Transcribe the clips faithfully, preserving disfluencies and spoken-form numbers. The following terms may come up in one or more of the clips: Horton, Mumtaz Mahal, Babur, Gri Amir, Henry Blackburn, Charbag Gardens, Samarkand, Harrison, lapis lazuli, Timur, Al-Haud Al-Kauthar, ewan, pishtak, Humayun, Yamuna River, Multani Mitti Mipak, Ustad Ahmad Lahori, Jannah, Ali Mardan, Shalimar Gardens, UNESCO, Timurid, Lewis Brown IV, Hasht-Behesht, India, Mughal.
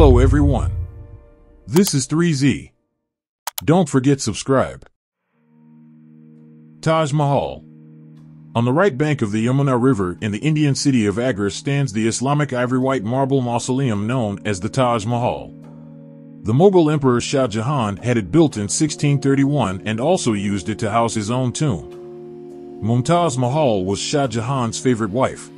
Hello everyone. This is three Z. Don't forget subscribe. Taj Mahal. On the right bank of the Yamuna River in the Indian city of Agra stands the Islamic ivory-white marble mausoleum known as the Taj Mahal. The Mughal Emperor Shah Jahan had it built in sixteen thirty-one and also used it to house his own tomb. Mumtaz Mahal was Shah Jahan's favorite wife.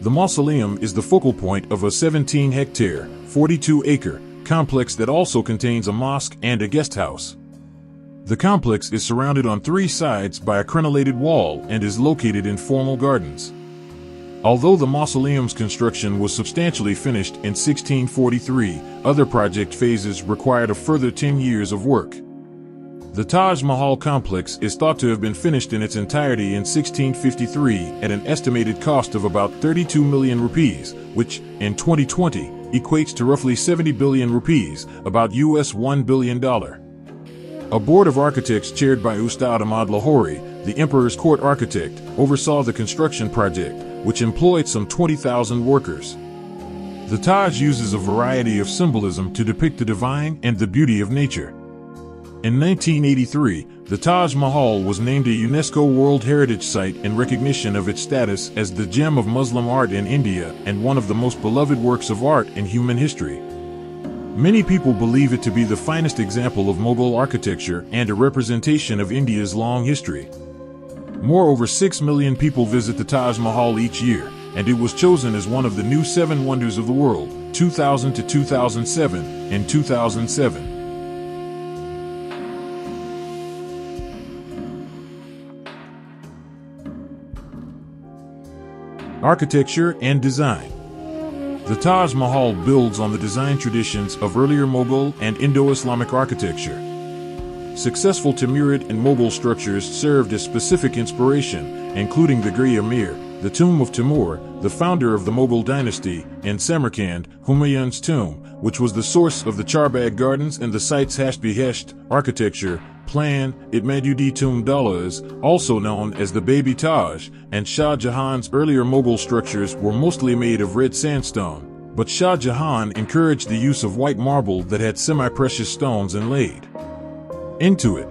The mausoleum is the focal point of a seventeen-hectare, forty-two-acre complex that also contains a mosque and a guest house. The complex is surrounded on three sides by a crenellated wall and is located in formal gardens. Although the mausoleum's construction was substantially finished in sixteen forty-three, other project phases required a further ten years of work. The Taj Mahal complex is thought to have been finished in its entirety in sixteen fifty-three at an estimated cost of about thirty-two million rupees, which, in twenty twenty, equates to roughly seventy billion rupees, about U S one billion dollars. A board of architects chaired by Ustad Ahmad Lahori, the emperor's court architect, oversaw the construction project, which employed some twenty thousand workers. The Taj uses a variety of symbolism to depict the divine and the beauty of nature. In nineteen eighty-three, the Taj Mahal was named a UNESCO World Heritage Site in recognition of its status as the gem of Muslim art in India and one of the most beloved works of art in human history. Many people believe it to be the finest example of Mughal architecture and a representation of India's long history. Moreover, six million people visit the Taj Mahal each year, and it was chosen as one of the new seven wonders of the world, two thousand to two thousand seven, in two thousand seven. Architecture and design. The Taj Mahal builds on the design traditions of earlier Mughal and Indo-Islamic architecture. Successful Timurid and Mughal structures served as specific inspiration, including the Gri Amir, the tomb of Timur, the founder of the Mughal dynasty, and Samarkand, Humayun's tomb, which was the source of the Charbag Gardens and the site's Hasht-Behesht architecture plan, Itmad-ud-Daulah, also known as the Baby Taj, and Shah Jahan's earlier Mughal structures were mostly made of red sandstone, but Shah Jahan encouraged the use of white marble that had semi-precious stones inlaid into it.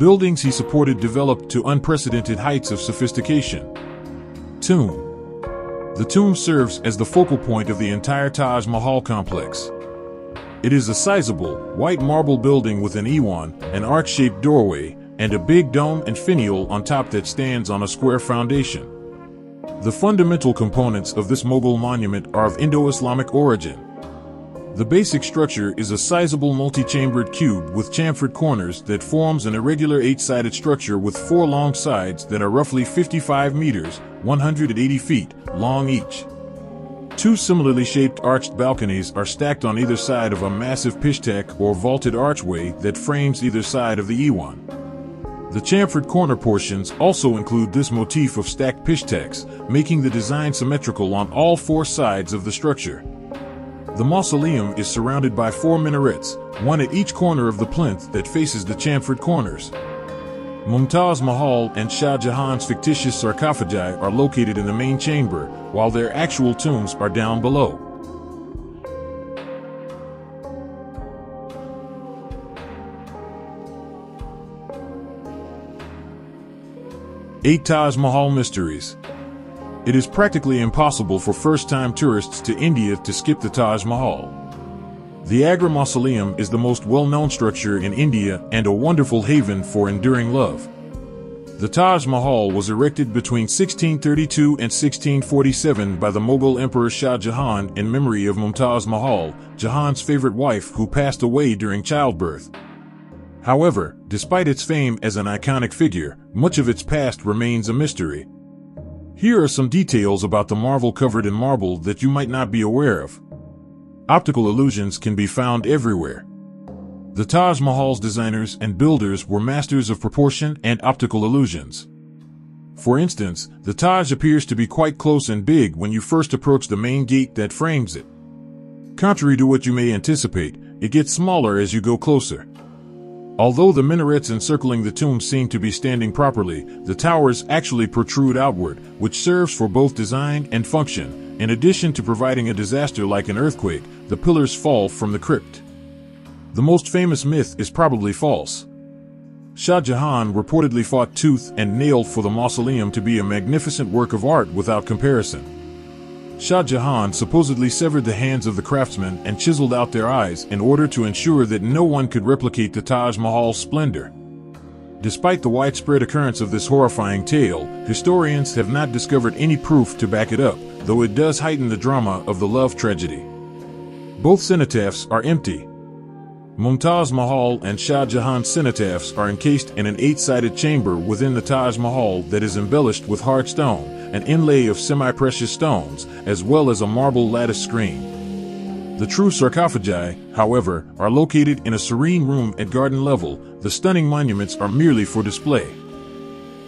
Buildings he supported developed to unprecedented heights of sophistication. Tomb. The tomb serves as the focal point of the entire Taj Mahal complex. It is a sizable, white marble building with an ewan, an arc-shaped doorway, and a big dome and finial on top that stands on a square foundation. The fundamental components of this Mughal monument are of Indo-Islamic origin. The basic structure is a sizable multi-chambered cube with chamfered corners that forms an irregular eight-sided structure with four long sides that are roughly fifty-five meters, one hundred eighty feet, long each. Two similarly shaped arched balconies are stacked on either side of a massive pishtak or vaulted archway that frames either side of the ewan. The chamfered corner portions also include this motif of stacked pishtaks, making the design symmetrical on all four sides of the structure. The mausoleum is surrounded by four minarets, one at each corner of the plinth that faces the chamfered corners. Mumtaz Mahal and Shah Jahan's fictitious sarcophagi are located in the main chamber, while their actual tombs are down below. Eight Taj Mahal mysteries. It is practically impossible for first-time tourists to India to skip the Taj Mahal. The Agra Mausoleum is the most well-known structure in India and a wonderful haven for enduring love. The Taj Mahal was erected between sixteen thirty-two and sixteen forty-seven by the Mughal Emperor Shah Jahan in memory of Mumtaz Mahal, Jahan's favorite wife who passed away during childbirth. However, despite its fame as an iconic figure, much of its past remains a mystery. Here are some details about the marvel covered in marble that you might not be aware of. Optical illusions can be found everywhere. The Taj Mahal's designers and builders were masters of proportion and optical illusions. For instance, the Taj appears to be quite close and big when you first approach the main gate that frames it. Contrary to what you may anticipate, it gets smaller as you go closer. Although the minarets encircling the tomb seem to be standing properly, the towers actually protrude outward, which serves for both design and function, In addition to providing a disaster like an earthquake, the pillars fall from the crypt. The most famous myth is probably false. Shah Jahan reportedly fought tooth and nail for the mausoleum to be a magnificent work of art without comparison. Shah Jahan supposedly severed the hands of the craftsmen and chiseled out their eyes in order to ensure that no one could replicate the Taj Mahal's splendor. Despite the widespread occurrence of this horrifying tale, historians have not discovered any proof to back it up, though it does heighten the drama of the love tragedy. Both cenotaphs are empty. Mumtaz Mahal and Shah Jahan cenotaphs are encased in an eight-sided chamber within the Taj Mahal that is embellished with hard stone, an inlay of semi-precious stones, as well as a marble lattice screen. The true sarcophagi, however, are located in a serene room at garden level. The stunning monuments are merely for display.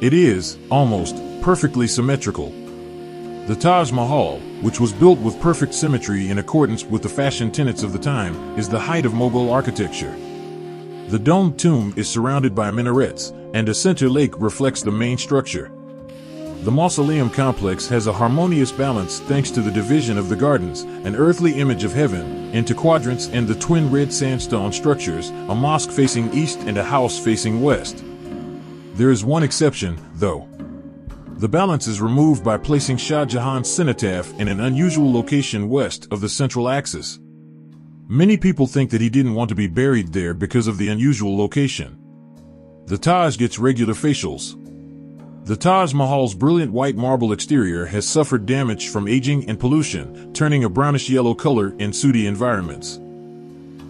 It is, almost, perfectly symmetrical. The Taj Mahal, which was built with perfect symmetry in accordance with the fashion tenets of the time, is the height of Mughal architecture. The domed tomb is surrounded by minarets, and a center lake reflects the main structure. The mausoleum complex has a harmonious balance thanks to the division of the gardens, an earthly image of heaven, into quadrants and the twin red sandstone structures, a mosque facing east and a house facing west. There is one exception, though. The balance is removed by placing Shah Jahan's cenotaph in an unusual location west of the central axis. Many people think that he didn't want to be buried there because of the unusual location. The Taj gets regular facials. The Taj Mahal's brilliant white marble exterior has suffered damage from aging and pollution, turning a brownish-yellow color in sooty environments.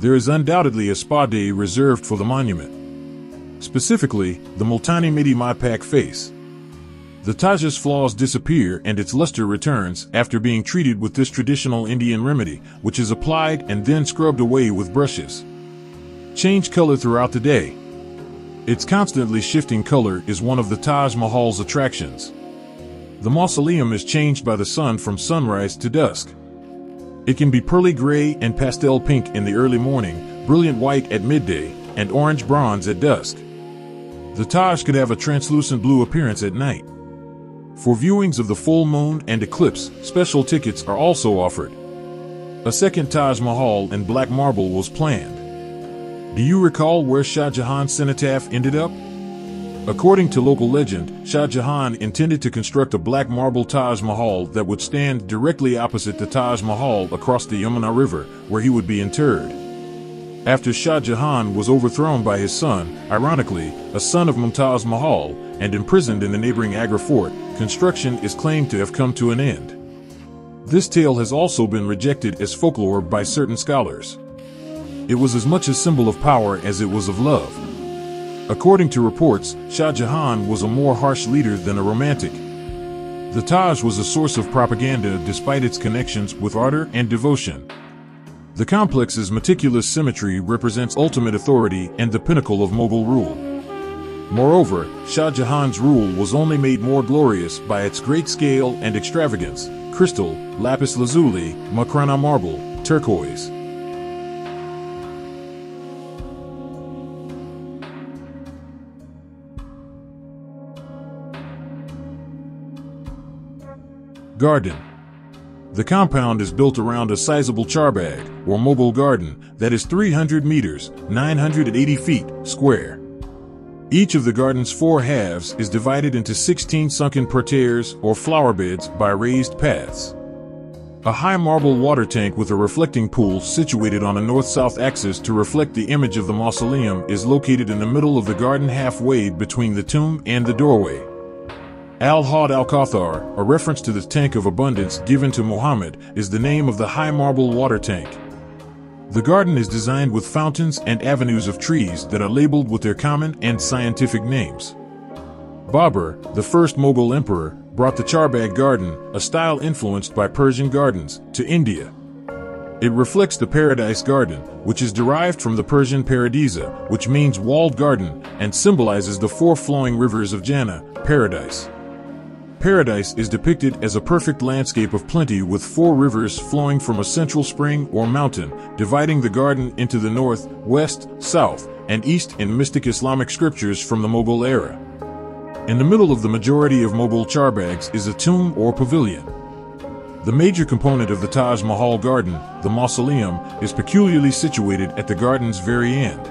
There is undoubtedly a spa day reserved for the monument. Specifically, the Multani Mitti Mipak face. The Taj's flaws disappear and its luster returns after being treated with this traditional Indian remedy, which is applied and then scrubbed away with brushes. Change color throughout the day. Its constantly shifting color is one of the Taj Mahal's attractions. The mausoleum is changed by the sun from sunrise to dusk. It can be pearly gray and pastel pink in the early morning, brilliant white at midday, and orange bronze at dusk. The Taj could have a translucent blue appearance at night. For viewings of the full moon and eclipse, special tickets are also offered. A second Taj Mahal in black marble was planned. Do you recall where Shah Jahan's cenotaph ended up? According to local legend, Shah Jahan intended to construct a black marble Taj Mahal that would stand directly opposite the Taj Mahal across the Yamuna River, where he would be interred. After Shah Jahan was overthrown by his son, ironically, a son of Mumtaz Mahal, and imprisoned in the neighboring Agra Fort, construction is claimed to have come to an end. This tale has also been rejected as folklore by certain scholars. It was as much a symbol of power as it was of love. According to reports, Shah Jahan was a more harsh leader than a romantic. The Taj was a source of propaganda despite its connections with ardor and devotion. The complex's meticulous symmetry represents ultimate authority and the pinnacle of Mughal rule. Moreover, Shah Jahan's rule was only made more glorious by its great scale and extravagance: crystal, lapis lazuli, Makrana marble, turquoise. Garden. The compound is built around a sizable charbag, or Mughal garden, that is three hundred meters, nine hundred eighty feet, square. Each of the garden's four halves is divided into sixteen sunken parterres or flower beds by raised paths. A high marble water tank with a reflecting pool situated on a north-south axis to reflect the image of the mausoleum is located in the middle of the garden, halfway between the tomb and the doorway. Al-Haud Al-Kauthar, a reference to the tank of abundance given to Muhammad, is the name of the high marble water tank. The garden is designed with fountains and avenues of trees that are labeled with their common and scientific names. Babur, the first Mughal emperor, brought the Charbag garden, a style influenced by Persian gardens, to India. It reflects the Paradise Garden, which is derived from the Persian Paradisa, which means walled garden, and symbolizes the four flowing rivers of Jannah, paradise. Paradise is depicted as a perfect landscape of plenty with four rivers flowing from a central spring or mountain, dividing the garden into the north, west, south, and east in mystic Islamic scriptures from the Mughal era. In the middle of the majority of Mughal charbags is a tomb or pavilion. The major component of the Taj Mahal garden, the mausoleum, is peculiarly situated at the garden's very end.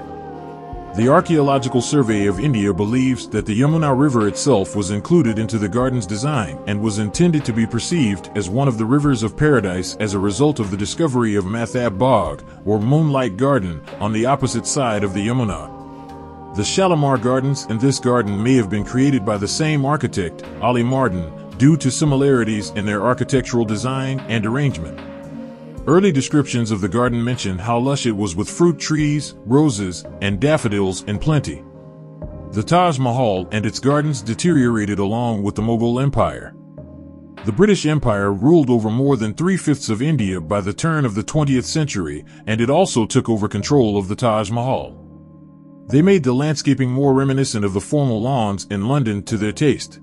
The Archaeological Survey of India believes that the Yamuna River itself was included into the garden's design and was intended to be perceived as one of the rivers of paradise as a result of the discovery of Mathab Bagh, or Moonlight Garden, on the opposite side of the Yamuna. The Shalimar Gardens and this garden may have been created by the same architect, Ali Mardan, due to similarities in their architectural design and arrangement. Early descriptions of the garden mention how lush it was with fruit trees, roses, and daffodils in plenty. The Taj Mahal and its gardens deteriorated along with the Mughal Empire. The British Empire ruled over more than three-fifths of India by the turn of the twentieth century, and it also took over control of the Taj Mahal. They made the landscaping more reminiscent of the formal lawns in London to their taste.